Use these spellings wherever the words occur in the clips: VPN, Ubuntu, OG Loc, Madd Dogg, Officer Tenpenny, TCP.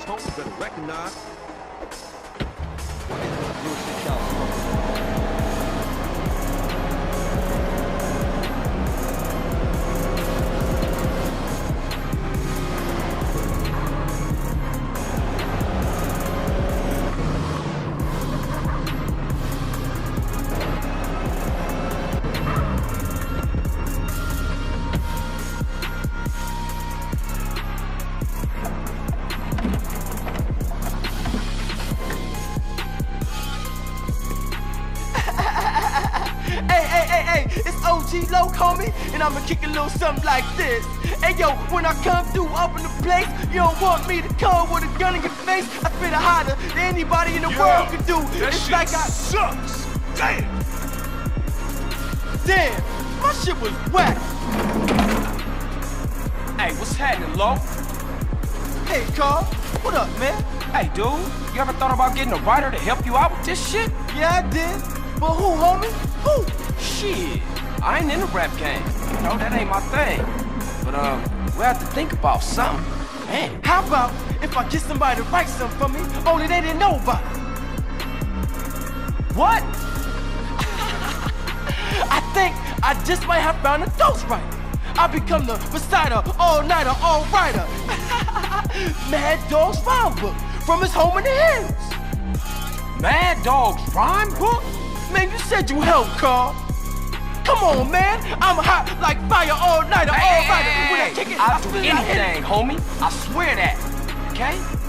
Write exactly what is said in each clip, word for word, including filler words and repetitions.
family's home, you better recognize. O G Loc, homie, and I'ma kick a little something like this. Hey yo, when I come through up in the place, you don't want me to come with a gun in your face. I spit it hotter than anybody in the yeah, world could do. That it's shit like I sucks. Damn. Damn, my shit was whack. Hey, what's happening, Loc? Hey, Carl, what up, man? Hey, dude, you ever thought about getting a writer to help you out with this shit? Yeah, I did. But who, homie? Who? Shit. I ain't in the rap game, you know, that ain't my thing. But, um, we have to think about something. Man, how about if I get somebody to write something for me, only they didn't know about it? What? I think I just might have found a ghostwriter. I become the reciter, all-nighter, all-writer. Madd Dogg's rhyme book from his home in the hills. Madd Dogg's rhyme book? Man, you said you helped, Carl. Come on, man. I'm hot like fire all night. Hey, all right. Hey, when I kick it, I'll do anything, homie. I swear that. Okay?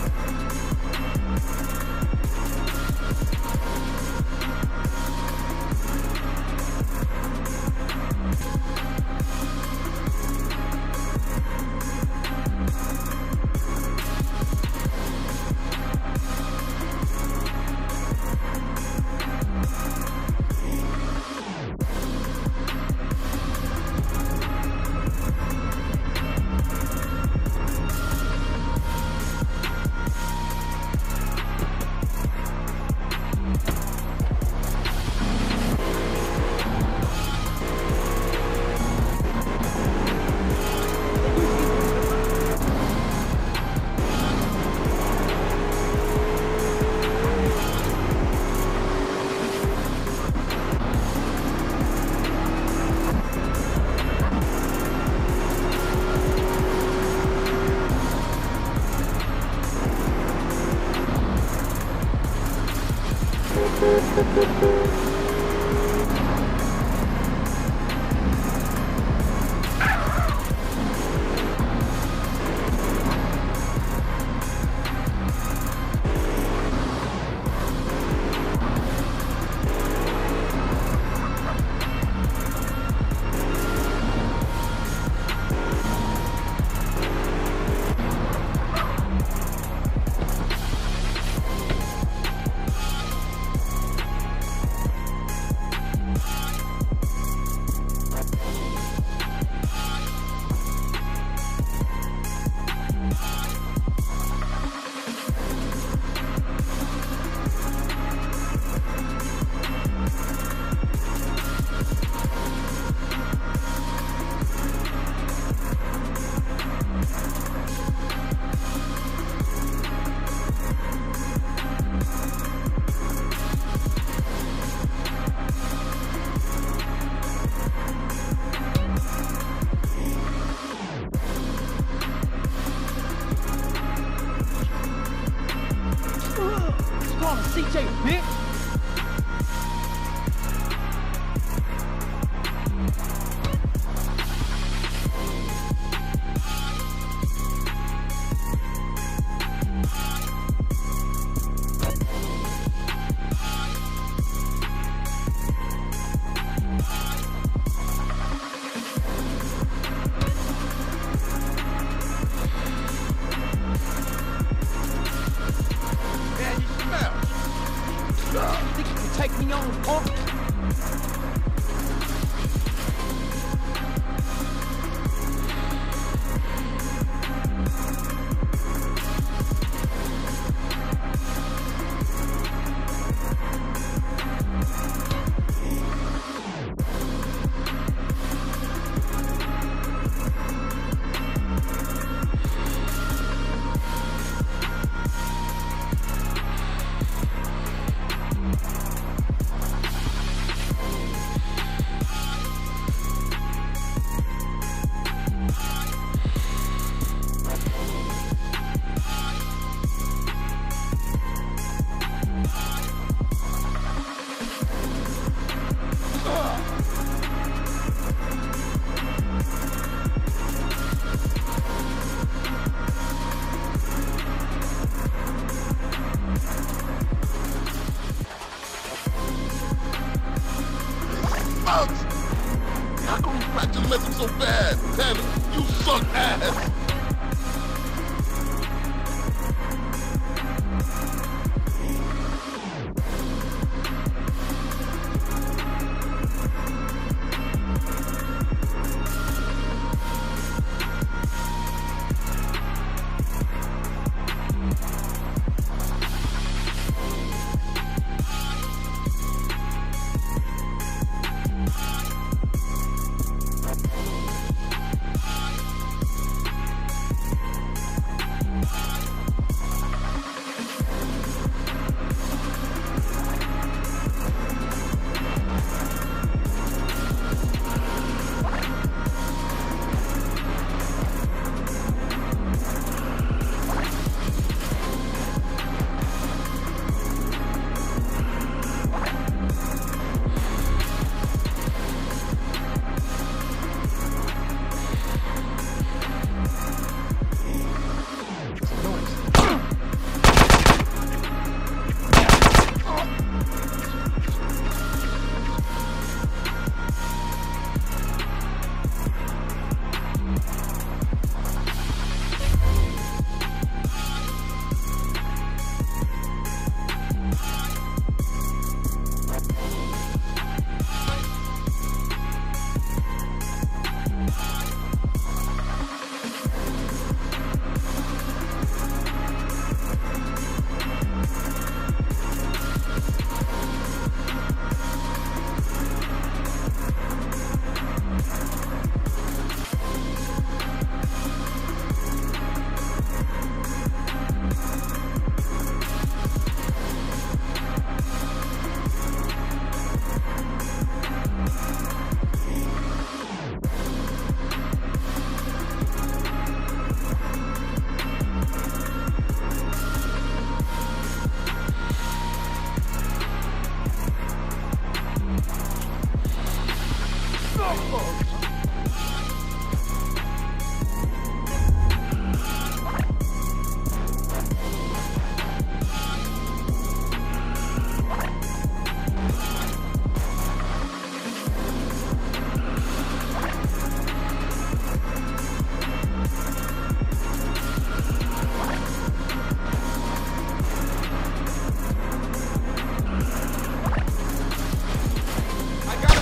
How come you congratulate him so fast? Damn it, you suck ass!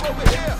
Over here!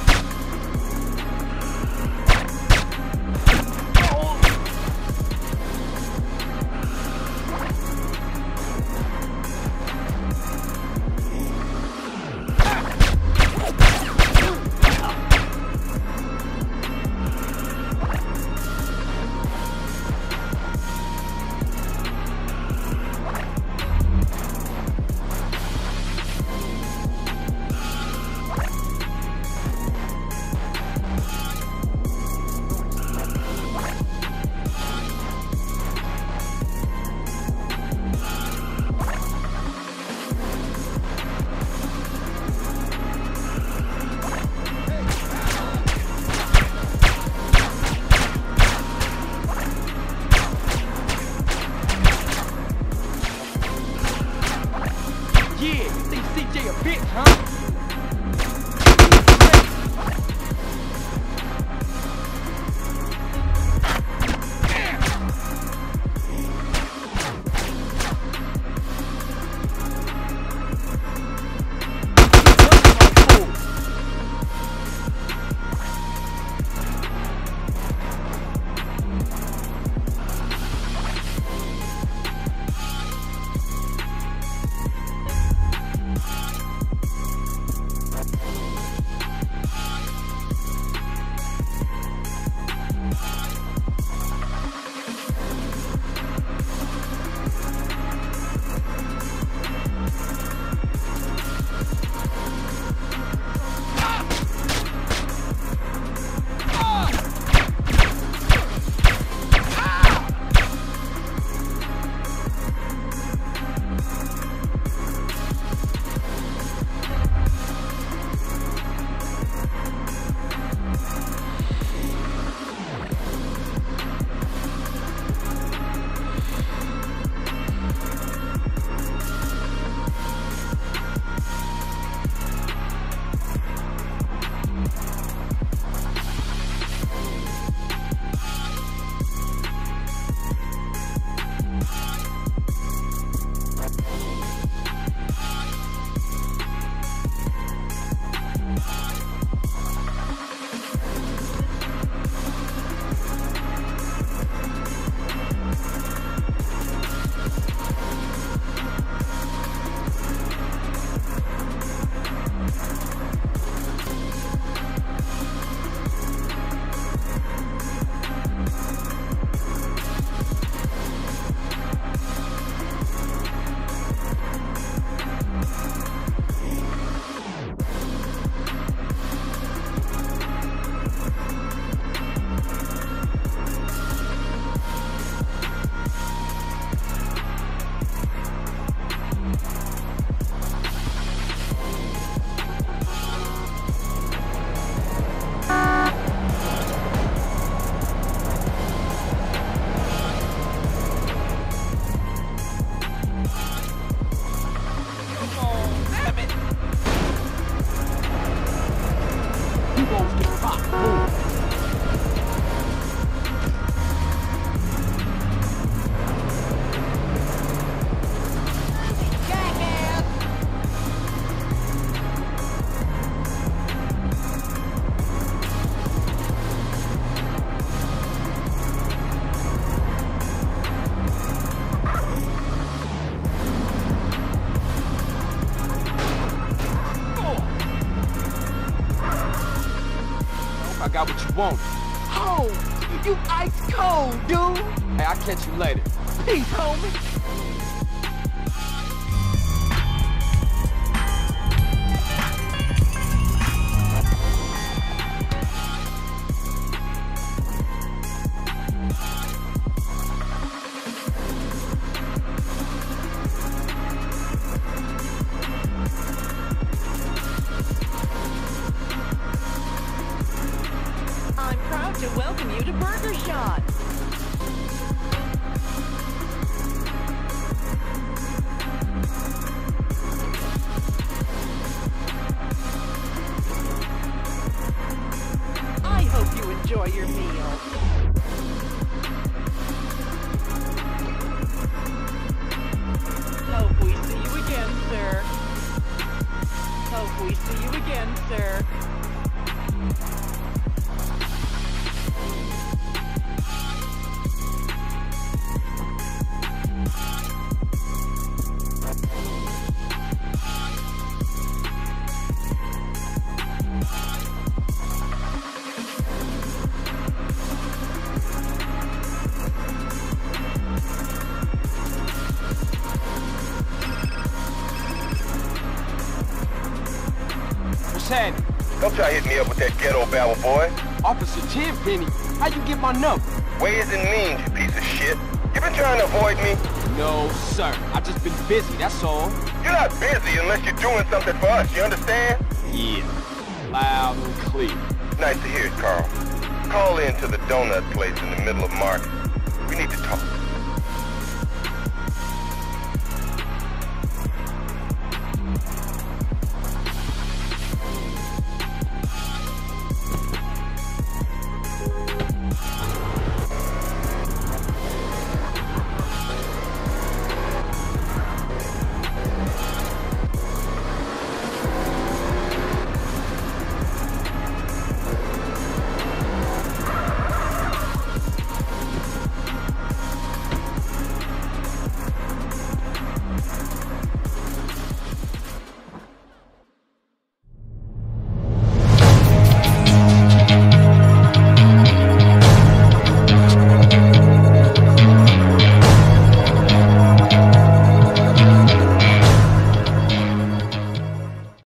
Loc. I got what you want. Ho! You ice cold, dude! Hey, I'll catch you later. Peace, homie! To welcome you to Burger Shot. I hope you enjoy your meal. Don't try hitting me up with that ghetto babble, boy. Officer Tenpenny, how you get my number? Ways and means, you piece of shit. You been trying to avoid me? No, sir. I've just been busy, that's all. You're not busy unless you're doing something for us, you understand? Yeah. Loud and clear. Nice to hear it, Carl. Call in to the donut place in the middle of Market. We need to talk.